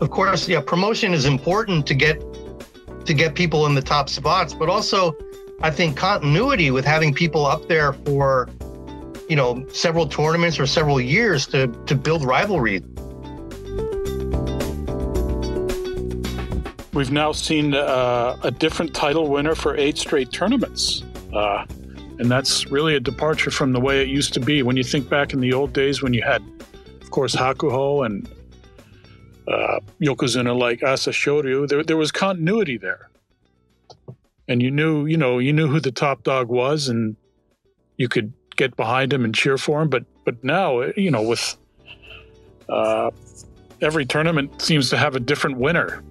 of course, yeah, promotion is important to get people in the top spots, but also I think continuity with having people up there for, you know, several tournaments or several years to build rivalry. We've now seen a different title winner for 8 straight tournaments. And that's really a departure from the way it used to be. When you think back in the old days when you had, of course, Hakuho and Yokozuna like Asashoryu, there was continuity there. And you knew who the top dog was, and you could get behind him and cheer for him. But now, with every tournament seems to have a different winner.